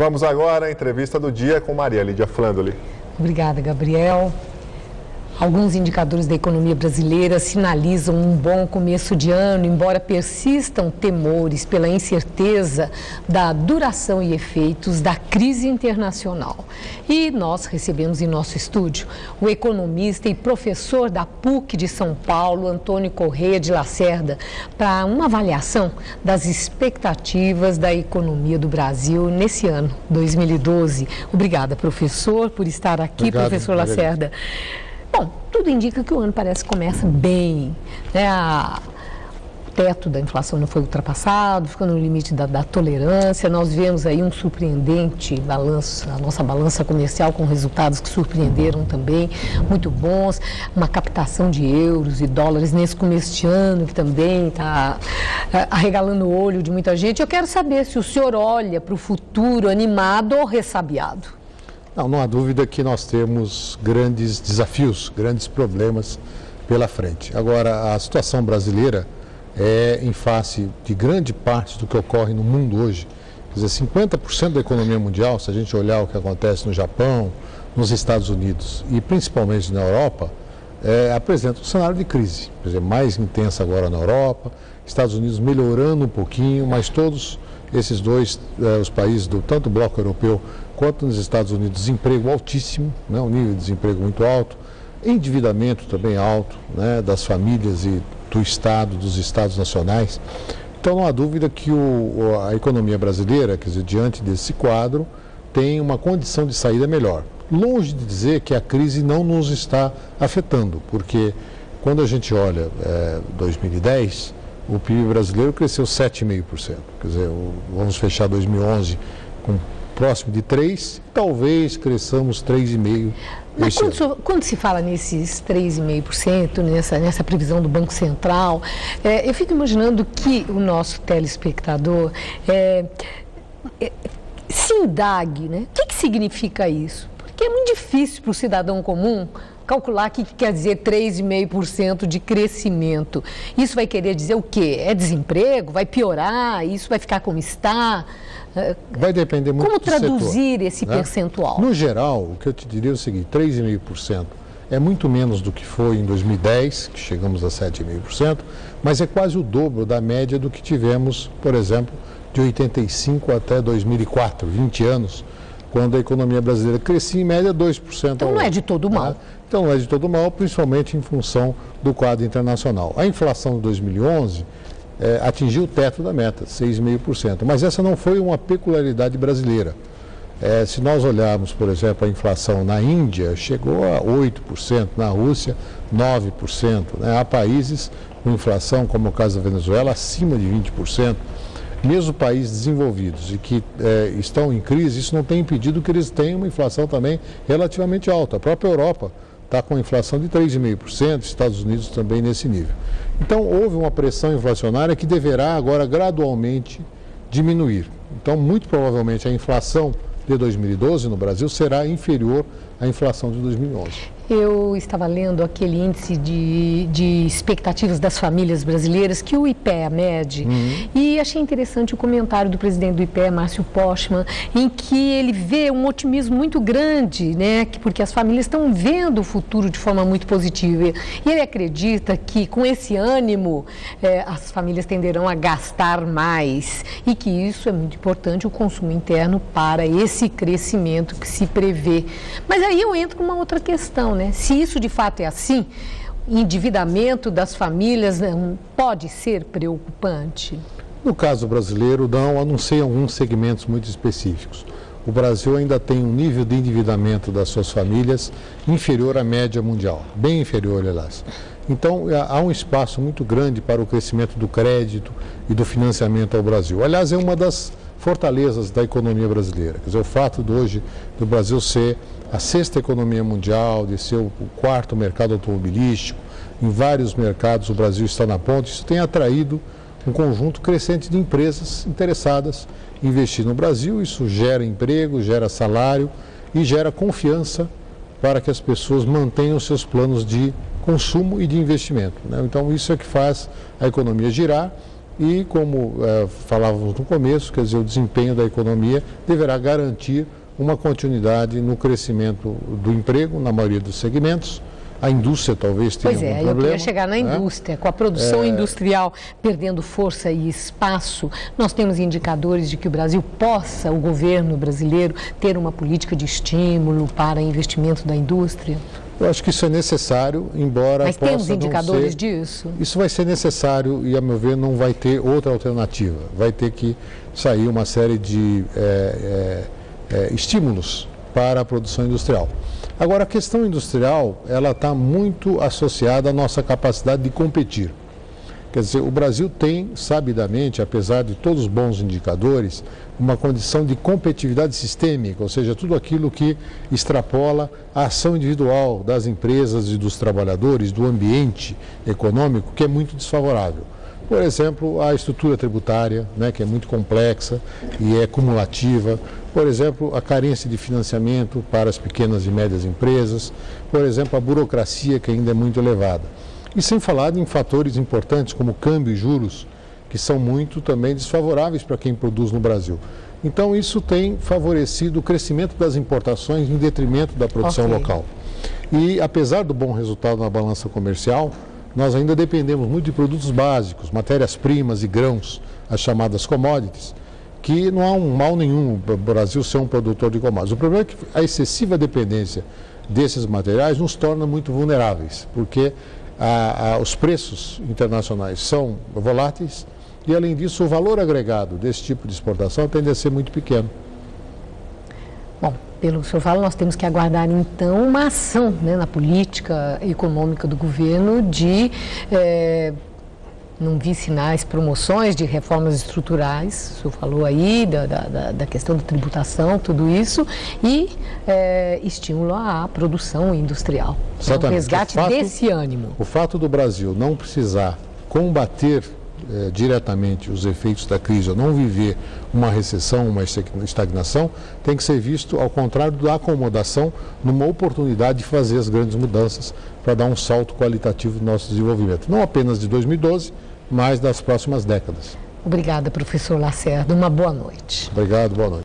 Vamos agora à entrevista do dia com Maria Lídia Flandoli. Obrigada, Gabriel. Alguns indicadores da economia brasileira sinalizam um bom começo de ano, embora persistam temores pela incerteza da duração e efeitos da crise internacional. E nós recebemos em nosso estúdio o economista e professor da PUC de São Paulo, Antônio Correia de Lacerda, para uma avaliação das expectativas da economia do Brasil nesse ano, 2012. Obrigada, professor, por estar aqui. Obrigado, professor Lacerda. Bom, tudo indica que o ano parece que começa bem, né? O teto da inflação não foi ultrapassado, ficando no limite da tolerância. Nós vemos aí um surpreendente balanço, a nossa balança comercial com resultados que surpreenderam também, muito bons. Uma captação de euros e dólares nesse começo de ano que também está arregalando o olho de muita gente. Eu quero saber se o senhor olha para o futuro animado ou ressabiado. Não há dúvida que nós temos grandes desafios, grandes problemas pela frente. Agora, a situação brasileira é em face de grande parte do que ocorre no mundo hoje. Quer dizer, 50% da economia mundial, se a gente olhar o que acontece no Japão, nos Estados Unidos e principalmente na Europa, apresenta um cenário de crise. Quer dizer, mais intensa agora na Europa, Estados Unidos melhorando um pouquinho, mas todos esses dois, os países do tanto bloco europeu quanto nos Estados Unidos, desemprego altíssimo, né, um nível de desemprego muito alto, endividamento também alto, né, das famílias e do Estado, dos Estados nacionais. Então não há dúvida que a economia brasileira, quer dizer, diante desse quadro, tem uma condição de saída melhor. Longe de dizer que a crise não nos está afetando, porque quando a gente olha 2010, o PIB brasileiro cresceu 7,5%. Quer dizer, vamos fechar 2011 com próximo de 3, talvez cresçamos 3,5%. Mas quando se fala nesses 3,5%, nessa previsão do Banco Central, eu fico imaginando que o nosso telespectador se indague, né? O que significa isso? Porque é muito difícil para o cidadão comum calcular o que quer dizer 3,5% de crescimento. Isso vai querer dizer o quê? É desemprego? Vai piorar? Isso vai ficar como está? Vai depender muito do setor. Como traduzir esse percentual? No geral, o que eu te diria é o seguinte, 3,5% é muito menos do que foi em 2010, que chegamos a 7,5%, mas é quase o dobro da média do que tivemos, por exemplo, de 85 até 2004, 20 anos, quando a economia brasileira crescia em média 2%. Então não é de todo mal. Então não é de todo mal, principalmente em função do quadro internacional. A inflação de 2011 atingiu o teto da meta, 6,5%. Mas essa não foi uma peculiaridade brasileira. Se nós olharmos, por exemplo, a inflação na Índia, chegou a 8%, na Rússia, 9%. Né? Há países com inflação, como o caso da Venezuela, acima de 20%. Mesmo países desenvolvidos e que estão em crise, isso não tem impedido que eles tenham uma inflação também relativamente alta. A própria Europa está com a inflação de 3,5%, Estados Unidos também nesse nível. Então, houve uma pressão inflacionária que deverá agora gradualmente diminuir. Então, muito provavelmente, a inflação de 2012 no Brasil será inferior à inflação de 2011. Eu estava lendo aquele índice de expectativas das famílias brasileiras que o IPEA mede e achei interessante o comentário do presidente do IPEA, Márcio Pochmann, em que ele vê um otimismo muito grande, né, porque as famílias estão vendo o futuro de forma muito positiva. E ele acredita que com esse ânimo as famílias tenderão a gastar mais e que isso é muito importante, o consumo interno, para esse crescimento que se prevê. Mas aí eu entro com uma outra questão, né? Se isso de fato é assim, endividamento das famílias, né, pode ser preocupante? No caso brasileiro, não, a não ser alguns segmentos muito específicos. O Brasil ainda tem um nível de endividamento das suas famílias inferior à média mundial, bem inferior, aliás. Então, há um espaço muito grande para o crescimento do crédito e do financiamento ao Brasil. Aliás, é uma das fortalezas da economia brasileira. Quer dizer, o fato de hoje do Brasil ser a sexta economia mundial, de ser o quarto mercado automobilístico, em vários mercados o Brasil está na ponta, isso tem atraído um conjunto crescente de empresas interessadas em investir no Brasil. Isso gera emprego, gera salário e gera confiança para que as pessoas mantenham seus planos de consumo e de investimento, né? Então isso é que faz a economia girar e, como falávamos no começo, quer dizer, o desempenho da economia deverá garantir uma continuidade no crescimento do emprego, na maioria dos segmentos. A indústria talvez tenha algum problema. Pois é, eu queria chegar na indústria. Com a produção industrial perdendo força e espaço, nós temos indicadores de que o Brasil possa, o governo brasileiro, ter uma política de estímulo para investimento da indústria? Eu acho que isso é necessário, embora possa não ser... Mas temos indicadores disso? Isso vai ser necessário e, a meu ver, não vai ter outra alternativa. Vai ter que sair uma série de estímulos para a produção industrial. Agora, a questão industrial, ela está muito associada à nossa capacidade de competir. Quer dizer, o Brasil tem, sabidamente, apesar de todos os bons indicadores, uma condição de competitividade sistêmica, ou seja, tudo aquilo que extrapola a ação individual das empresas e dos trabalhadores, do ambiente econômico, que é muito desfavorável. Por exemplo, a estrutura tributária, né, que é muito complexa e é cumulativa. Por exemplo, a carência de financiamento para as pequenas e médias empresas. Por exemplo, a burocracia, que ainda é muito elevada. E sem falar em fatores importantes como câmbio e juros, que são muito também desfavoráveis para quem produz no Brasil. Então, isso tem favorecido o crescimento das importações em detrimento da produção local. E, apesar do bom resultado na balança comercial, nós ainda dependemos muito de produtos básicos, matérias-primas e grãos, as chamadas commodities, que não há um mal nenhum o Brasil ser um produtor de commodities. O problema é que a excessiva dependência desses materiais nos torna muito vulneráveis, porque os preços internacionais são voláteis e, além disso, o valor agregado desse tipo de exportação tende a ser muito pequeno. Bom, pelo que o senhor fala, nós temos que aguardar, então, uma ação, né, na política econômica do governo de, não vi sinais, promoções de reformas estruturais, o senhor falou aí da questão da tributação, tudo isso, e estímulo à produção industrial. Exatamente. Então, resgate desse ânimo. O fato do Brasil não precisar combater diretamente os efeitos da crise, ou não viver uma recessão, uma estagnação, tem que ser visto ao contrário da acomodação, numa oportunidade de fazer as grandes mudanças para dar um salto qualitativo no nosso desenvolvimento, não apenas de 2012, mas das próximas décadas. Obrigada, professor Lacerda. Uma boa noite. Obrigado, boa noite.